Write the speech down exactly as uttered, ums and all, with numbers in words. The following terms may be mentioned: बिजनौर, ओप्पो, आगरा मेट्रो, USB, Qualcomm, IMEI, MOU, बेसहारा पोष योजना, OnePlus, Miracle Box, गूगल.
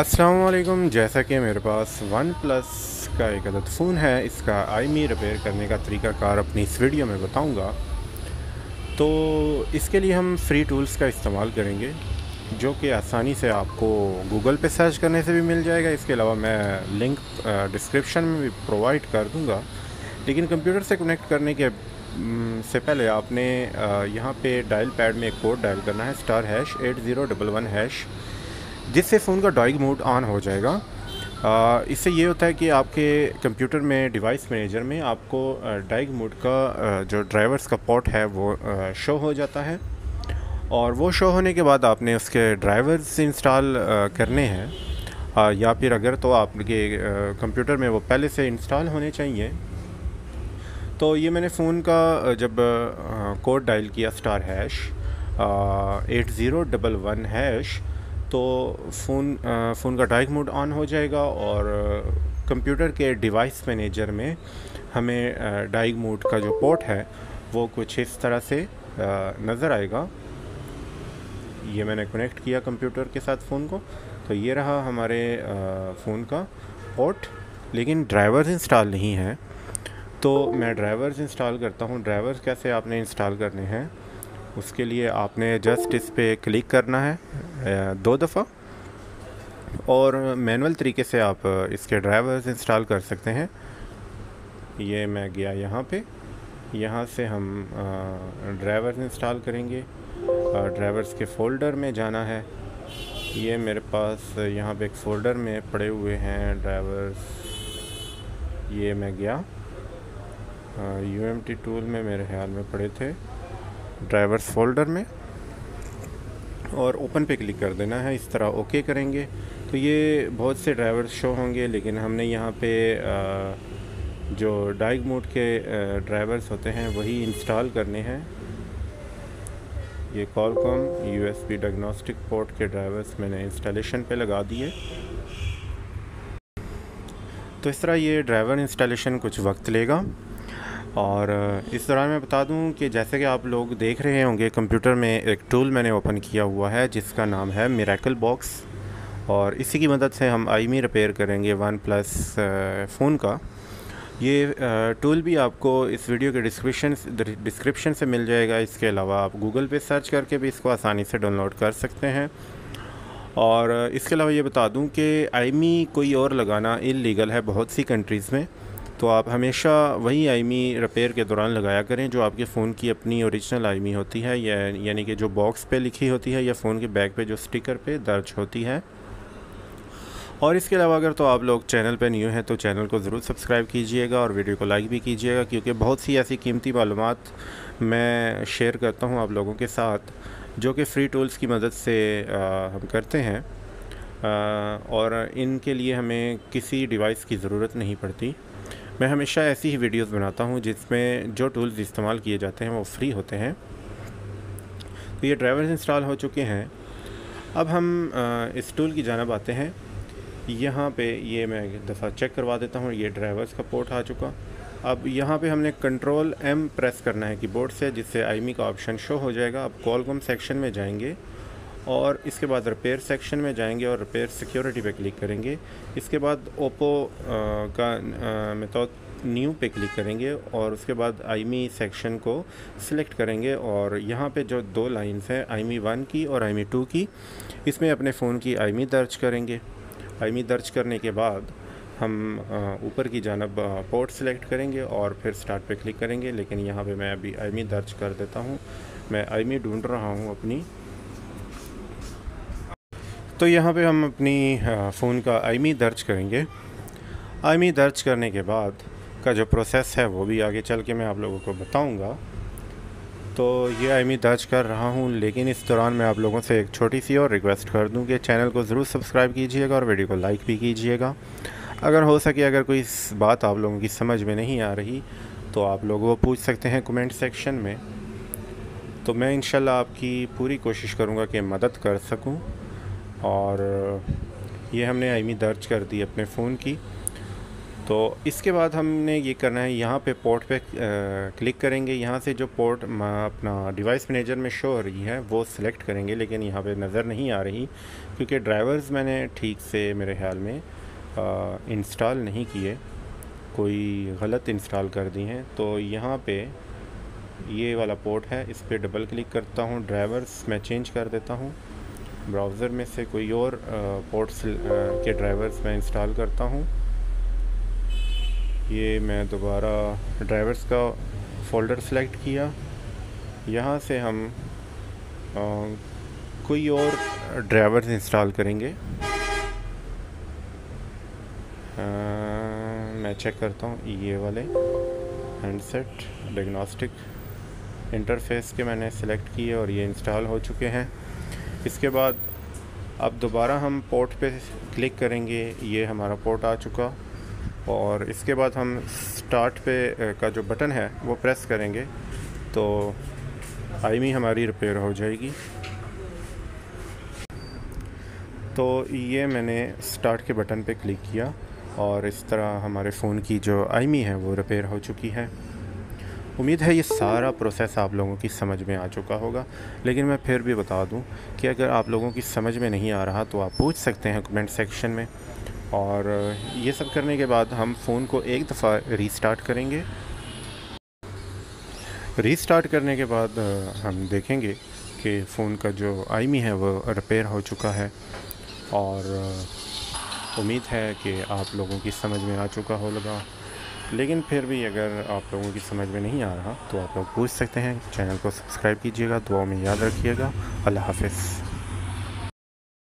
अस्सलाम वालेकुम। जैसा कि मेरे पास वन प्लस का एक गलत फ़ोन है, इसका आईएमईआई रिपेयर करने का तरीकाकार अपनी इस वीडियो में बताऊंगा। तो इसके लिए हम फ्री टूल्स का इस्तेमाल करेंगे जो कि आसानी से आपको गूगल पे सर्च करने से भी मिल जाएगा। इसके अलावा मैं लिंक डिस्क्रिप्शन में भी प्रोवाइड कर दूँगा। लेकिन कंप्यूटर से कनेक्ट करने के से पहले आपने यहाँ पे डायल पैड में एक कोड डायल करना है, star hash eight zero double one hash, जिससे फ़ोन का डॉइग मोड ऑन हो जाएगा। इससे ये होता है कि आपके कंप्यूटर में डिवाइस मैनेजर में आपको डॉइग मोड का जो ड्राइवर्स का पोर्ट है वो शो हो जाता है, और वो शो होने के बाद आपने उसके ड्राइवर्स इंस्टॉल करने हैं, या फिर अगर तो आपके कंप्यूटर में वो पहले से इंस्टॉल होने चाहिए। तो ये मैंने फ़ोन का जब कोड डायल किया star hash eight zero double one hash, तो फ़ोन फ़ोन का डायरेक्ट मोड ऑन हो जाएगा और कंप्यूटर के डिवाइस मैनेजर में हमें डायरेक्ट मोड का जो पोर्ट है वो कुछ इस तरह से आ, नज़र आएगा। ये मैंने कनेक्ट किया कंप्यूटर के साथ फ़ोन को, तो ये रहा हमारे फ़ोन का पोर्ट, लेकिन ड्राइवर्स इंस्टॉल नहीं है। तो मैं ड्राइवर्स इंस्टॉल करता हूँ। ड्राइवर्स कैसे आपने इंस्टॉल करने हैं, उसके लिए आपने जस्ट इस पर क्लिक करना है दो दफ़ा, और मैनुअल तरीके से आप इसके ड्राइवर्स इंस्टॉल कर सकते हैं। ये मैं गया यहाँ पे, यहाँ से हम ड्राइवर्स इंस्टॉल करेंगे। ड्राइवर्स के फ़ोल्डर में जाना है। ये मेरे पास यहाँ पे एक फ़ोल्डर में पड़े हुए हैं ड्राइवर्स। ये मैं गया यूएमटी टूल में, मेरे ख्याल में पड़े थे ड्राइवर्स फोल्डर में, और ओपन पे क्लिक कर देना है। इस तरह ओके करेंगे तो ये बहुत से ड्राइवर्स शो होंगे, लेकिन हमने यहाँ पे जो डाइग मोड के ड्राइवर्स होते हैं वही इंस्टॉल करने हैं। ये कॉलकॉम यूएसबी डायग्नोस्टिक पोर्ट के ड्राइवर्स मैंने इंस्टॉलेशन पे लगा दिए। तो इस तरह ये ड्राइवर इंस्टॉलेशन कुछ वक्त लेगा। और इस दौरान मैं बता दूं कि जैसे कि आप लोग देख रहे होंगे कंप्यूटर में एक टूल मैंने ओपन किया हुआ है जिसका नाम है मिरेकल बॉक्स, और इसी की मदद से हम आईएमईआई रिपेयर करेंगे वन प्लस फ़ोन का। ये टूल भी आपको इस वीडियो के डिस्क्रिप्शन डिस्क्रिप्शन से मिल जाएगा। इसके अलावा आप गूगल पे सर्च करके भी इसको आसानी से डाउनलोड कर सकते हैं। और इसके अलावा ये बता दूँ कि आईएमईआई कोई और लगाना इल्लीगल है बहुत सी कंट्रीज़ में, तो आप हमेशा वही आईएमईआई रिपेयर के दौरान लगाया करें जो आपके फ़ोन की अपनी ओरिजिनल आईएमईआई होती है, या यानी कि जो बॉक्स पे लिखी होती है या फ़ोन के बैक पे जो स्टिकर पे दर्ज होती है। और इसके अलावा अगर तो आप लोग चैनल पे न्यू हैं तो चैनल को ज़रूर सब्सक्राइब कीजिएगा और वीडियो को लाइक भी कीजिएगा, क्योंकि बहुत सी ऐसी कीमती मालूमात मैं शेयर करता हूँ आप लोगों के साथ जो कि फ़्री टूल्स की मदद से आ, हम करते हैं, आ, और इनके लिए हमें किसी डिवाइस की ज़रूरत नहीं पड़ती। मैं हमेशा ऐसी ही वीडियोस बनाता हूं जिसमें जो टूल्स इस्तेमाल किए जाते हैं वो फ्री होते हैं। तो ये ड्राइवर्स इंस्टॉल हो चुके हैं। अब हम इस टूल की जानब आते हैं। यहाँ पे ये मैं एक दफ़ा चेक करवा देता हूँ। ये ड्राइवर्स का पोर्ट आ चुका। अब यहाँ पे हमने कंट्रोल एम प्रेस करना है कीबोर्ड से, जिससे आईएमईआई का ऑप्शन शो हो जाएगा। अब क्वालकॉम सेक्शन में जाएंगे और इसके बाद रिपेयर सेक्शन में जाएंगे और रिपेयर सिक्योरिटी पे क्लिक करेंगे। इसके बाद ओप्पो का मेथड न्यू पे क्लिक करेंगे और उसके बाद आईएमईआई सेक्शन को सिलेक्ट करेंगे, और यहाँ पे जो दो लाइंस हैं आईएमईआई वन की और आईएमईआई टू की, इसमें अपने फ़ोन की आईएमईआई दर्ज करेंगे। आईएमईआई दर्ज करने के बाद हम ऊपर की जानब पोर्ट सिलेक्ट करेंगे और फिर स्टार्ट पे क्लिक करेंगे। लेकिन यहाँ पर मैं अभी आईएमईआई दर्ज कर देता हूँ। मैं आईएमईआई ढूँढ रहा हूँ अपनी। तो यहाँ पे हम अपनी फ़ोन का आईएमईआई दर्ज करेंगे। आईएमईआई दर्ज करने के बाद का जो प्रोसेस है वो भी आगे चल के मैं आप लोगों को बताऊंगा। तो ये आईएमईआई दर्ज कर रहा हूँ, लेकिन इस दौरान मैं आप लोगों से एक छोटी सी और रिक्वेस्ट कर दूँ कि चैनल को ज़रूर सब्सक्राइब कीजिएगा और वीडियो को लाइक भी कीजिएगा। अगर हो सके, अगर कोई बात आप लोगों की समझ में नहीं आ रही तो आप लोग वो पूछ सकते हैं कमेंट सेक्शन में, तो मैं इंशाल्लाह आपकी पूरी कोशिश करूँगा कि मदद कर सकूँ। और ये हमने आईएमईआई दर्ज कर दी अपने फ़ोन की। तो इसके बाद हमने ये करना है, यहाँ पे पोर्ट पे क्लिक करेंगे। यहाँ से जो पोर्ट अपना डिवाइस मैनेजर में शो हो रही है वो सिलेक्ट करेंगे, लेकिन यहाँ पे नज़र नहीं आ रही क्योंकि ड्राइवर्स मैंने ठीक से मेरे ख्याल में इंस्टॉल नहीं किए, कोई गलत इंस्टॉल कर दी हैं। तो यहाँ पे ये वाला पोर्ट है, इस पर डबल क्लिक करता हूँ, ड्राइवर्स मैं चेंज कर देता हूँ, ब्राउज़र में से कोई और पोर्ट्स के ड्राइवर्स मैं इंस्टॉल करता हूँ। ये मैं दोबारा ड्राइवर्स का फ़ोल्डर सेलेक्ट किया, यहाँ से हम आ, कोई और ड्राइवर्स इंस्टॉल करेंगे। आ, मैं चेक करता हूँ, ये वाले हैंडसेट डायग्नोस्टिक इंटरफेस के मैंने सेलेक्ट किए और ये इंस्टॉल हो चुके हैं। इसके बाद अब दोबारा हम पोर्ट पे क्लिक करेंगे, ये हमारा पोर्ट आ चुका, और इसके बाद हम स्टार्ट पे का जो बटन है वो प्रेस करेंगे तो आईमी हमारी रिपेयर हो जाएगी। तो ये मैंने स्टार्ट के बटन पे क्लिक किया और इस तरह हमारे फ़ोन की जो आईमी है वो रिपेयर हो चुकी है। उम्मीद है ये सारा प्रोसेस आप लोगों की समझ में आ चुका होगा, लेकिन मैं फिर भी बता दूं कि अगर आप लोगों की समझ में नहीं आ रहा तो आप पूछ सकते हैं कमेंट सेक्शन में। और ये सब करने के बाद हम फ़ोन को एक दफ़ा रीस्टार्ट करेंगे। रीस्टार्ट करने के बाद हम देखेंगे कि फ़ोन का जो आईमी है वो रिपेयर हो चुका है, और उम्मीद है कि आप लोगों की समझ में आ चुका होगा। लेकिन फिर भी अगर आप लोगों की समझ में नहीं आ रहा तो आप लोग पूछ सकते हैं। चैनल को सब्सक्राइब कीजिएगा, दुआओं में याद रखिएगा। अल्लाह हाफ़िज़।